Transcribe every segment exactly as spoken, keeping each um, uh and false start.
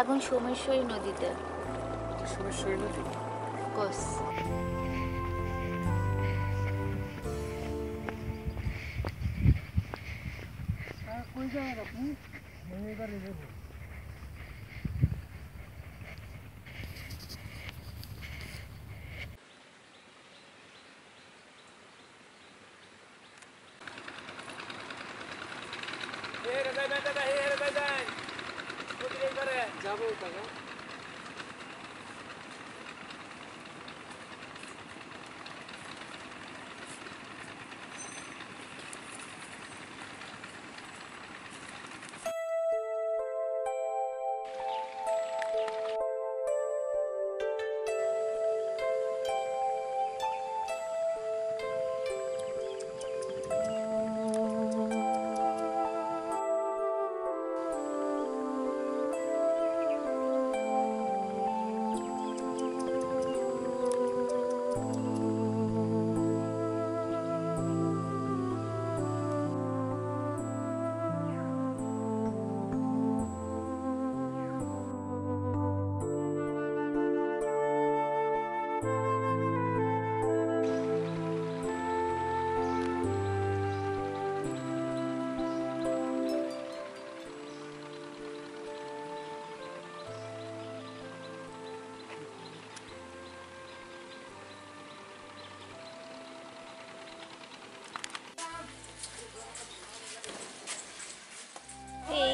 এখন সোমেশ্বরী নদীতে। সোমেশ্বরী নদী কোস আর কোন জায়গা আপনি মনে করে দেখুন।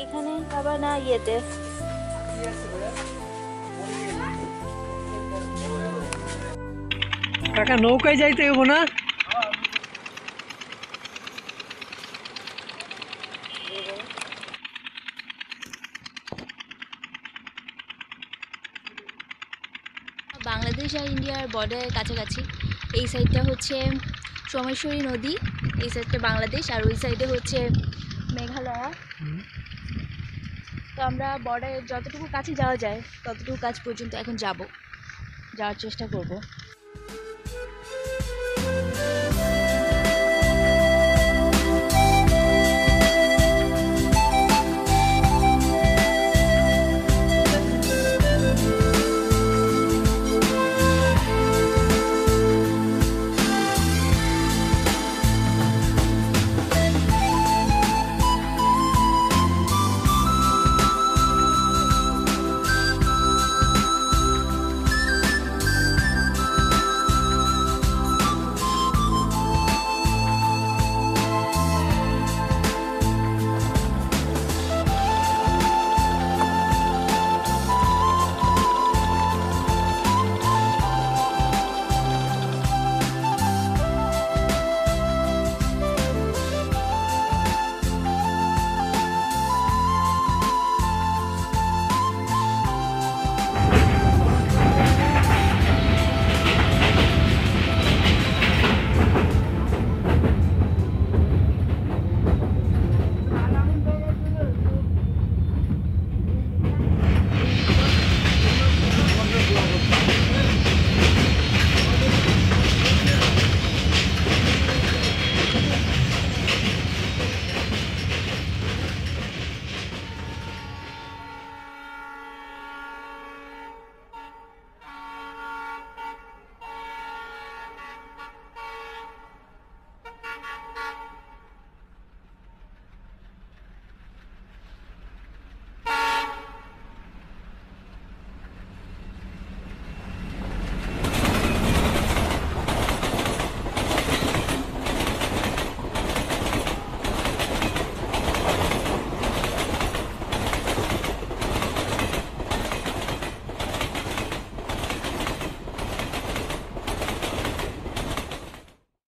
এখানে বাবা না ইয়েতে কাকা নৌকায় যাইতে হইব না। বাংলাদেশ আর ইন্ডিয়ার বর্ডারের কাছাকাছি এই সাইডটা হচ্ছে সোমেশ্বরী নদী, এই সাইডটা বাংলাদেশ আর ওই সাইডে হচ্ছে মেঘালয়। তো আমরা বর্ডারের যতটুকু কাছে যাওয়া যায় ততটুকু কাছ পর্যন্ত এখন যাব, যাওয়ার চেষ্টা করব।